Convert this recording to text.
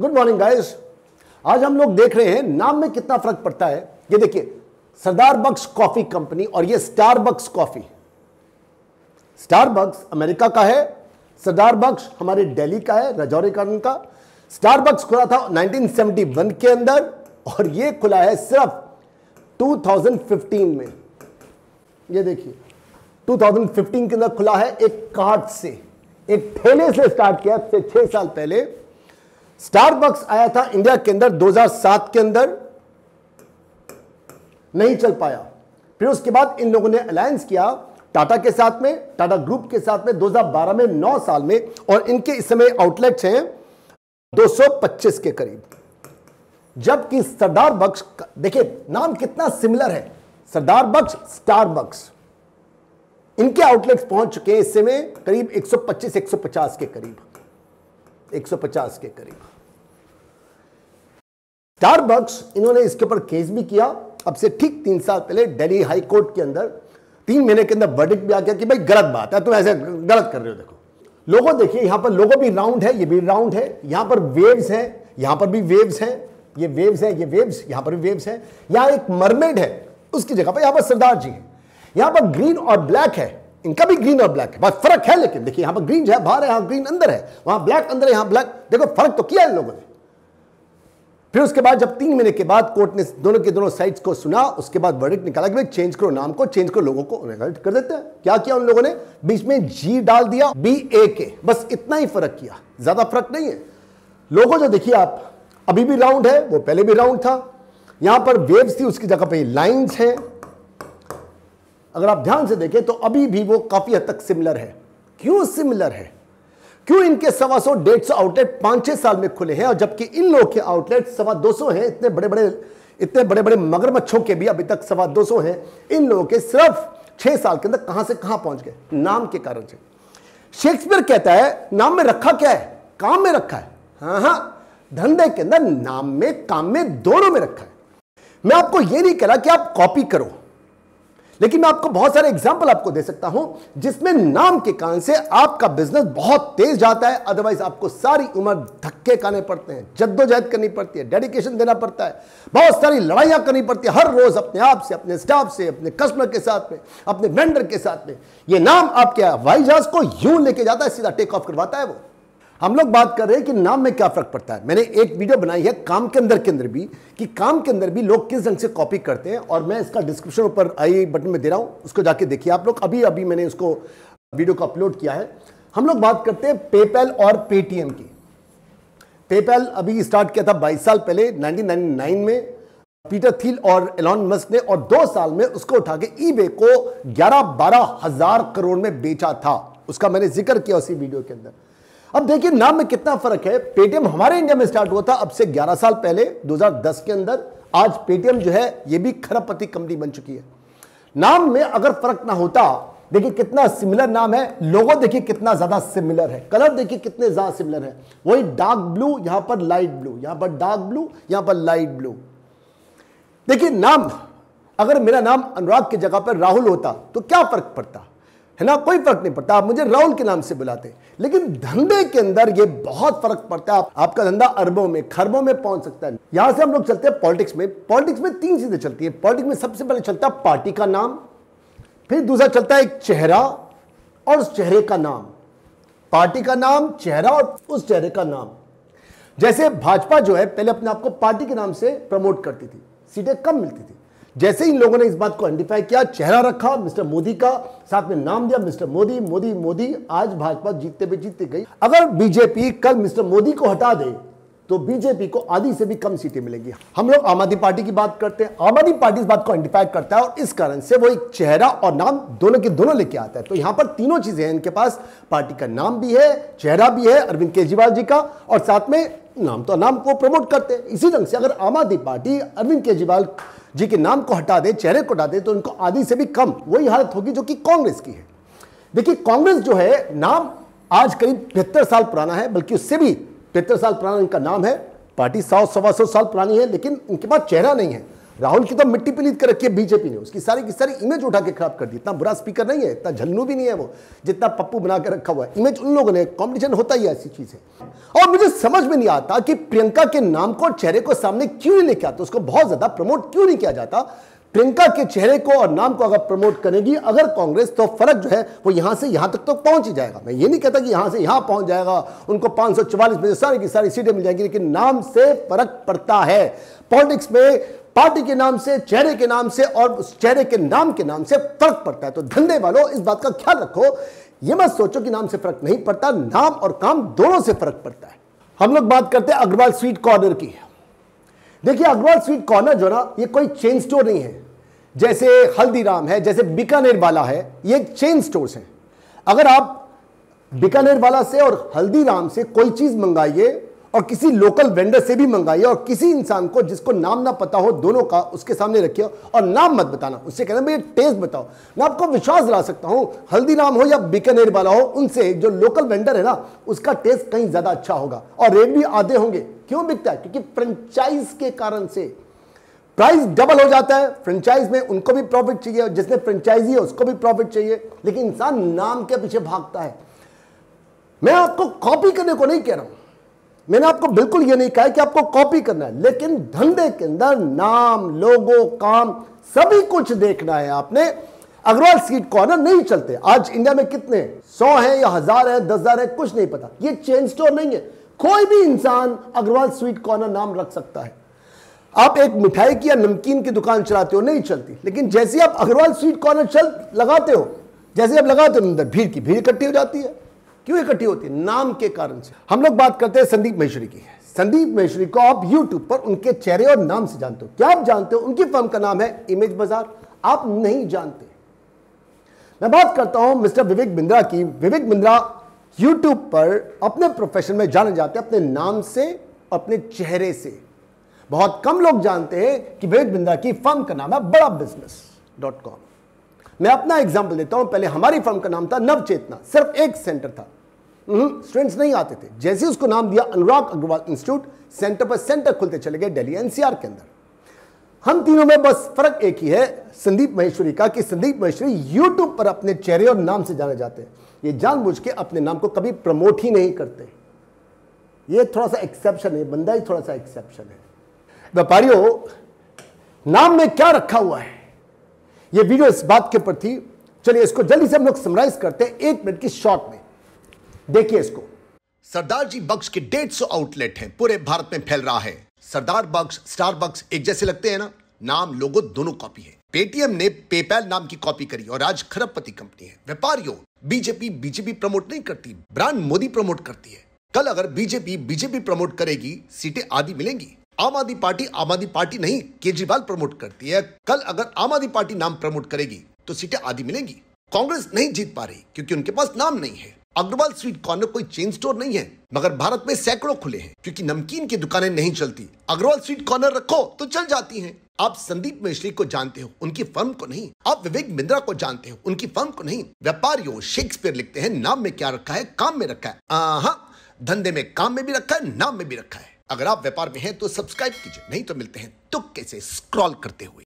Good morning guys. आज हम लोग देख रहे हैं नाम में कितना फर्क पड़ता है। ये देखिए सरदार बख्श कॉफी कंपनी और ये स्टारबक्स कॉफी। स्टारबक्स अमेरिका का है, सरदार बख्श हमारे दिल्ली का है, राजौरी कॉर्नर का। स्टारबक्स खुला था 1971 के अंदर और ये खुला है सिर्फ 2015 में। ये देखिए 2015 के अंदर खुला है, एक कार्ट से, एक ठेले से स्टार्ट किया। 6 साल पहले स्टारबक्स आया था इंडिया के अंदर 2007 के अंदर, नहीं चल पाया। फिर उसके बाद इन लोगों ने अलायंस किया टाटा के साथ में, टाटा ग्रुप के साथ में 2012 में 9 साल में, और इनके इस समय आउटलेट्स हैं 225 के करीब। जबकि सरदार बख्श, देखिए नाम कितना सिमिलर है, सरदार बख्श स्टारबक्स, इनके आउटलेट्स पहुंच चुके हैं इस समय करीब 125-150 के करीब, 150 के करीब। स्टारबक्स इन्होंने इसके ऊपर केस भी किया अब से ठीक 3 साल पहले दिल्ली हाई कोर्ट के अंदर। 3 महीने के अंदर वर्डिक्ट भी आ गया कि भाई गलत बात है, तुम ऐसे गलत कर रहे हो। देखो लोगो, देखिए यहां पर लोगो भी राउंड है, ये भी राउंड है, यहां पर वेव्स है, यहां पर भी वेव्स है, ये वेव्स है, ये वेव्स, यहां पर भी वेव्स है, यहां एक मरमेड है उसकी जगह पर, यहां पर सरदार जी है, यहां पर ग्रीन और ब्लैक है, इनका भी ग्रीन और ब्लैक है, बस फर्क है। लेकिन देखिए यहां पर ग्रीन है बाहर है, यहां ग्रीन अंदर है, वहां ब्लैक अंदर है, यहां ब्लैक। देखो फर्क तो किया इन लोगों ने। फिर उसके बाद जब 3 महीने के बाद कोर्ट ने दोनों के दोनों साइड्स को सुना, उसके बाद वर्डिक्ट निकाला कि भाई चेंज करो, नाम को चेंज करो, लोगों को उन्हें कर देते हैं। क्या किया उन लोगों ने, बीच में जी डाल दिया, BAK, बस इतना ही फर्क किया, ज्यादा फर्क नहीं है। लोगों जो देखिए आप अभी भी राउंड है, वो पहले भी राउंड था, यहां पर वेव्स थी उसकी जगह पर लाइन्स है। अगर आप ध्यान से देखें तो अभी भी वो काफी हद तक सिमिलर है। क्यों सिमिलर है, क्यों इनके 125-150 आउटलेट 5-6 साल में खुले हैं, और जबकि इन लोगों के आउटलेट 225 हैं। इतने बड़े बड़े मगरमच्छों के भी अभी तक 225 हैं, इन लोगों के सिर्फ 6 साल के अंदर कहां से कहां पहुंच गए, नाम के कारण से। शेक्सपियर कहता है नाम में रखा क्या है, काम में रखा है। हाँ, धंधे के अंदर नाम में, काम में, दोनों में रखा है। मैं आपको यह नहीं कह रहा कि आप कॉपी करो, लेकिन मैं आपको बहुत सारे एग्जाम्पल आपको दे सकता हूं जिसमें नाम के कारण से आपका बिजनेस बहुत तेज जाता है। अदरवाइज आपको सारी उम्र धक्के खाने पड़ते हैं, जद्दोजहद करनी पड़ती है, डेडिकेशन देना पड़ता है, बहुत सारी लड़ाइयां करनी पड़ती है हर रोज, अपने आप से, अपने स्टाफ से, अपने कस्टमर के साथ में, अपने वेंडर के साथ में। यह नाम आपके हवाई जहाज को यूं लेके जाता है, सीधा टेक ऑफ करवाता है। वो हम लोग बात कर रहे हैं कि नाम में क्या फर्क पड़ता है। मैंने एक वीडियो बनाई है काम के अंदर भी, कि काम के अंदर भी लोग किस ढंग से कॉपी करते हैं, और मैं इसका डिस्क्रिप्शन ऊपर आई बटन में दे रहा हूं, उसको जाके देखिए आप लोग। अभी मैंने उसको वीडियो को अपलोड किया है। हम लोग बात करते हैं पेपैल और पेटीएम की। पेपैल अभी स्टार्ट किया था 22 साल पहले 1999 में पीटर थील और एलॉन मस्क ने, और 2 साल में उसको उठा के ईबे को 11-12 हज़ार करोड़ में बेचा था। उसका मैंने जिक्र किया उसी वीडियो के अंदर। अब देखिए नाम में कितना फर्क है। पेटीएम हमारे इंडिया में स्टार्ट हुआ था अब से 11 साल पहले 2010 के अंदर। आज पेटीएम जो है ये भी खरबपति कंपनी बन चुकी है। नाम में अगर फर्क ना होता, देखिए कितना सिमिलर नाम है, लोगो देखिए कितना ज्यादा सिमिलर है, कलर देखिए कितने ज्यादा सिमिलर है। वही डार्क ब्लू, यहां पर लाइट ब्लू, यहां पर डार्क ब्लू, यहां पर लाइट ब्लू। देखिए नाम, अगर मेरा नाम अनुराग की जगह पर राहुल होता तो क्या फर्क पड़ता है ना, कोई फर्क नहीं पड़ता, आप मुझे राहुल के नाम से बुलाते। लेकिन धंधे के अंदर ये बहुत फर्क पड़ता है। आपका धंधा अरबों में, खरबों में पहुंच सकता है। यहां से हम लोग चलते हैं पॉलिटिक्स में। पॉलिटिक्स में 3 चीजें चलती है। पॉलिटिक्स में सबसे पहले चलता है पार्टी का नाम, फिर दूसरा चलता है एक चेहरा और उस चेहरे का नाम। पार्टी का नाम, चेहरा और उस चेहरे का नाम। जैसे भाजपा जो है पहले अपने आप को पार्टी के नाम से प्रमोट करती थी, सीटें कम मिलती थी। जैसे इन लोगों ने इस बात को आइडेंटिफाई किया, चेहरा रखा मिस्टर मोदी का, साथ में नाम दिया मिस्टर मोदी, मोदी मोदी, आज भाजपा जीतते पे जीतती गई। अगर बीजेपी कल मिस्टर मोदी को हटा दे तो बीजेपी को आधी से भी कम सीटें मिलेंगी। हम लोग आम आदमी पार्टी की बात करते हैं। आम आदमी पार्टी इस बात को आइडेंटिफाई करता है और इस कारण से वो एक चेहरा और नाम दोनों के दोनों लेके आता है। तो यहाँ पर 3 चीजें हैं इनके पास, पार्टी का नाम भी है, चेहरा भी है अरविंद केजरीवाल जी का, और साथ में नाम, तो नाम को प्रमोट करते हैं। इसी ढंग से अगर आम आदमी पार्टी अरविंद केजरीवाल जी के नाम को हटा दे, चेहरे को हटा दे, तो उनको आधी से भी कम वही हालत होगी जो कि कांग्रेस की है। देखिए कांग्रेस जो है नाम आज करीब 75 साल पुराना है, बल्कि उससे भी 75 साल पुराना इनका नाम है। पार्टी 100-125 साल पुरानी है, लेकिन इनके पास चेहरा नहीं है। राहुल की तो मिट्टी पलीत कर रखी है बीजेपी ने, उसकी सारी की सारी इमेज उठा के खराब कर दी। इतना बुरा स्पीकर नहीं है, इतना झल्लू भी नहीं है वो, जितना पप्पू बना के रखा हुआ है। इमेज उन लोगों ने, कॉम्पिटिशन होता ही है ऐसी चीज है। और मुझे समझ में नहीं आता कि प्रियंका के नाम को, चेहरे को सामने क्यों नहीं लेके आते, उसको बहुत ज्यादा प्रमोट क्यों नहीं किया जाता। प्रियंका के चेहरे को और नाम को अगर प्रमोट करेगी अगर कांग्रेस, तो फर्क जो है वो यहां से यहां तक तो पहुंच ही जाएगा। मैं ये नहीं कहता कि यहां से यहां पहुंच जाएगा, उनको 544 में सारी की सारी सीटें मिल जाएंगी, लेकिन नाम से फर्क पड़ता है पॉलिटिक्स में। पार्टी के नाम से, चेहरे के नाम से और उस चेहरे के नाम से फर्क पड़ता है। तो धंधे वालों इस बात का ख्याल रखो, ये मत सोचो कि नाम से फर्क नहीं पड़ता, नाम और काम दोनों से फर्क पड़ता है। हम लोग बात करते हैं अग्रवाल स्वीट कॉर्नर की। देखिए अग्रवाल स्वीट कॉर्नर जो ना, ये कोई चेन स्टोर नहीं है, जैसे हल्दीराम है, जैसे बीकानेरवाला है, ये चेन स्टोर्स हैं। अगर आप बीकानेरवाला से और हल्दीराम से कोई चीज मंगाइए और किसी लोकल वेंडर से भी मंगाइए और किसी इंसान को जिसको नाम ना पता हो दोनों का, उसके सामने रखिए और नाम मत बताना, उससे कहना भाई टेस्ट बताओ। मैं आपको विश्वास दिला सकता हूँ हल्दीराम हो या बीकानेर वाला हो, उनसे जो लोकल वेंडर है ना, उसका टेस्ट कहीं ज़्यादा अच्छा होगा और रेट भी आधे होंगे। क्यों बिकता है? क्योंकि फ्रेंचाइज के कारण से प्राइस डबल हो जाता है। फ्रेंचाइज में उनको भी प्रॉफिट चाहिए और जिसने फ्रेंचाइजी है उसको भी प्रॉफिट चाहिए, लेकिन इंसान नाम के पीछे भागता है। मैं आपको कॉपी करने को नहीं कह रहा हूँ, मैंने आपको बिल्कुल ये नहीं कहा कि आपको कॉपी करना है, लेकिन धंधे के अंदर नाम, लोगो, काम सभी कुछ देखना है आपने। अग्रवाल स्वीट कॉर्नर नहीं चलते। आज इंडिया में कितने 100 हैं या 1000 है, 10,000 है, कुछ नहीं पता। ये चेन स्टोर नहीं है, कोई भी इंसान अग्रवाल स्वीट कॉर्नर नाम रख सकता है। आप एक मिठाई की या नमकीन की दुकान चलाते हो, नहीं चलती, लेकिन जैसे आप अग्रवाल स्वीट कॉर्नर लगाते हो, जैसे आप लगाते हो अंदर भीड़ की भीड़ इकट्ठी हो जाती है। क्यों इकट्ठी होती है? नाम के कारण से। हम लोग बात करते हैं संदीप महेश्वरी की। संदीप महेश्वरी को आप YouTube पर उनके चेहरे और नाम से जानते हो। क्या आप जानते हो उनकी फर्म का नाम है इमेज बाजार? आप नहीं जानते। मैं बात करता हूं मिस्टर विवेक बिंद्रा की। विवेक बिंद्रा YouTube पर अपने प्रोफेशन में जाने जाते हैं, अपने नाम से, अपने चेहरे से। बहुत कम लोग जानते हैं कि विवेक बिंद्रा की फर्म का नाम है बड़ा business.com। मैं अपना एग्जाम्पल देता हूं। पहले हमारी फर्म का नाम था नवचेतना, सिर्फ एक सेंटर था, स्टूडेंट्स नहीं आते थे। जैसे उसको नाम दिया अनुराग अग्रवाल इंस्टीट्यूट, सेंटर पर सेंटर खुलते चले गए दिल्ली एनसीआर के अंदर। हम तीनों में बस फर्क एक ही है संदीप महेश्वरी का, कि संदीप महेश्वरी यूट्यूब पर अपने चेहरे और नाम से जाने जाते हैं। ये जानबूझ के अपने नाम को कभी प्रमोट ही नहीं करते। ये थोड़ा सा एक्सेप्शन है, बंदा ही थोड़ा सा एक्सेप्शन है। व्यापारियों, नाम में क्या रखा हुआ है? ये वीडियो इस बात के ऊपर थी। चलिए इसको जल्दी से हम लोग समराइज करते हैं 1 मिनट की शॉर्ट में। देखिए इसको। सरदार जी बख्श के 150 आउटलेट हैं, पूरे भारत में फैल रहा है। सरदार बख्श, स्टारबक्स एक जैसे लगते हैं ना, नाम, लोगो दोनों कॉपी है। पेटीएम ने पेपैल नाम की कॉपी करी और आज खरबपति कंपनी है। व्यापारियों, बीजेपी प्रमोट नहीं करती, ब्रांड मोदी प्रमोट करती है। कल अगर बीजेपी प्रमोट करेगी, सीटें आधी मिलेंगी। आम आदमी पार्टी नहीं, केजरीवाल प्रमोट करती है। कल अगर आम आदमी पार्टी नाम प्रमोट करेगी तो सीटें आधी मिलेंगी। कांग्रेस नहीं जीत पा रही क्योंकि उनके पास नाम नहीं है। अग्रवाल स्वीट कॉर्नर कोई चेन स्टोर नहीं है, मगर भारत में सैकड़ों खुले हैं। क्योंकि नमकीन की दुकानें नहीं चलती, अग्रवाल स्वीट कॉर्नर रखो तो चल जाती हैं। आप संदीप महेश्वरी को जानते हो, उनकी फर्म को नहीं। आप विवेक बिंद्रा को जानते हो, उनकी फर्म को नहीं। व्यापारियों, शेक्सपियर लिखते हैं, नाम में क्या रखा है, काम में रखा है। धंधे में काम में भी रखा है, नाम में भी रखा है। अगर आप व्यापार में हैं तो सब्सक्राइब कीजिए, नहीं तो मिलते हैं तुक्के से स्क्रॉल करते हुए।